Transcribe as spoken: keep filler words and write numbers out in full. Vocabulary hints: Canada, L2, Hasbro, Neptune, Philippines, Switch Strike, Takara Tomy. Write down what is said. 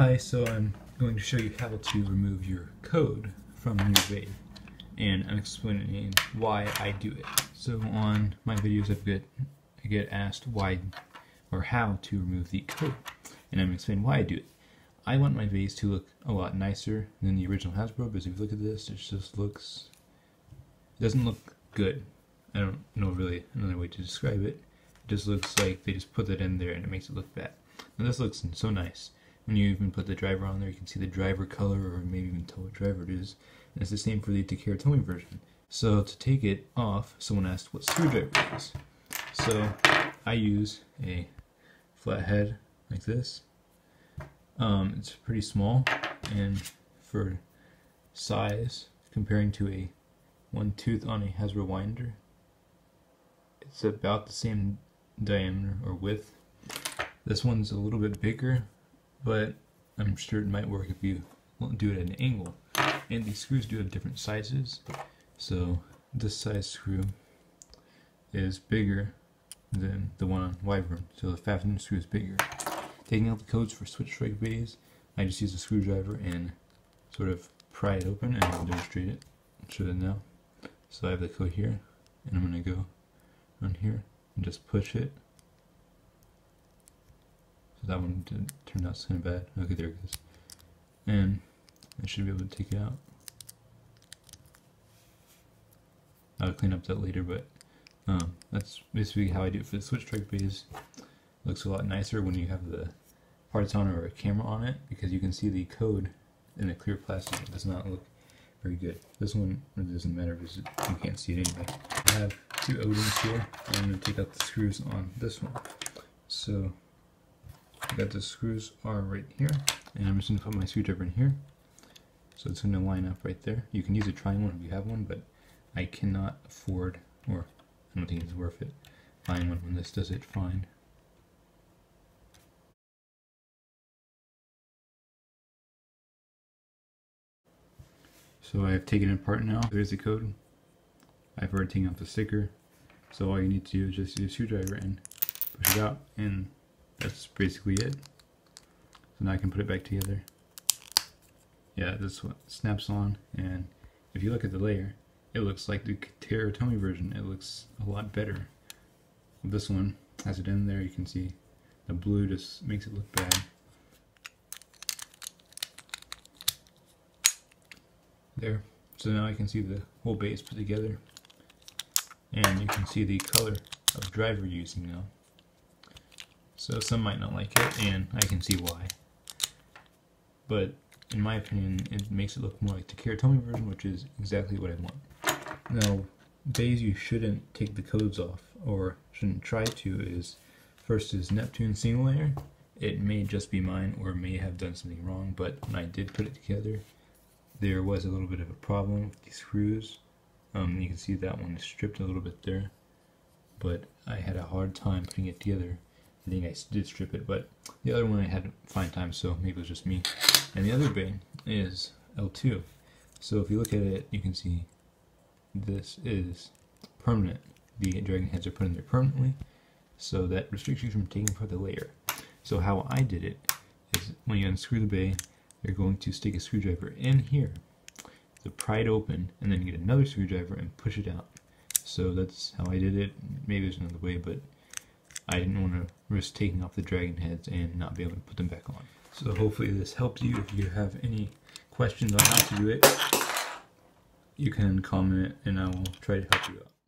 Hi, so I'm going to show you how to remove your code from your wave, and I'm explaining why I do it. So on my videos I get, I get asked why or how to remove the code, and I'm explaining why I do it. I want my vase to look a lot nicer than the original Hasbro, because if you look at this, it just looks, it doesn't look good. I don't know really another way to describe it. It just looks like they just put that in there and it makes it look bad. Now this looks so nice. When you even put the driver on there, you can see the driver color, or maybe even tell what driver it is. And it's the same for the Takara Tomy version. So to take it off, someone asked what screwdriver it is. So I use a flathead like this. Um, it's pretty small, and for size, comparing to a one tooth on a Hasbro winder, it's about the same diameter or width. This one's a little bit bigger, but I'm sure it might work if you do it at an angle. And these screws do have different sizes, so this size screw is bigger than the one on Wyvern, so the fastening screw is bigger. Taking out the codes for Switch Strike bays, I just use a screwdriver and sort of pry it open, and I'll demonstrate it. I'm sure that now. So I have the code here, and I'm going to go on here and just push it. So that one did, turned out kind of bad. Okay, there it goes. And I should be able to take it out. I'll clean up that later, but um, that's basically how I do it for the Switch Strike bays. Looks a lot nicer when you have the parts on or a camera on it, because you can see the code in the clear plastic. It does not look very good. This one, it doesn't matter because you can't see it anyway. I have two O-rings here, and I'm going to take out the screws on this one. So I got the screws are right here, and I'm just going to put my screwdriver in here. So it's going to line up right there. You can use a triangle one if you have one, but I cannot afford, or I don't think it's worth it, buying one when this does it fine. So I have taken it apart now. There's the code. I've already taken off the sticker. So all you need to do is just use a screwdriver and push it out, and that's basically it. So now I can put it back together. Yeah, this one snaps on, and if you look at the layer, it looks like the Takara Tomy version. It looks a lot better. This one has it in there. You can see the blue just makes it look bad. There. So now I can see the whole base put together, and you can see the color of driver using now. So some might not like it, and I can see why. But in my opinion, it makes it look more like the Takara Tomy version, which is exactly what I want. Now, bays you shouldn't take the codes off, or shouldn't try to, is first is Neptune single layer. It may just be mine, or may have done something wrong, but when I did put it together, there was a little bit of a problem with the screws. Um, you can see that one is stripped a little bit there, but I had a hard time putting it together. I think I did strip it, but the other one I had a fine time, so maybe it was just me. And the other bay is L two. So if you look at it, you can see this is permanent. The dragon heads are put in there permanently, so that restricts you from taking apart the layer. So how I did it is when you unscrew the bay, you're going to stick a screwdriver in here, so pry it open, and then get another screwdriver and push it out. So that's how I did it. Maybe there's another way, but I didn't want to risk taking off the dragon heads and not be able to put them back on. So hopefully this helps you. If you have any questions on how to do it, you can comment and I will try to help you out.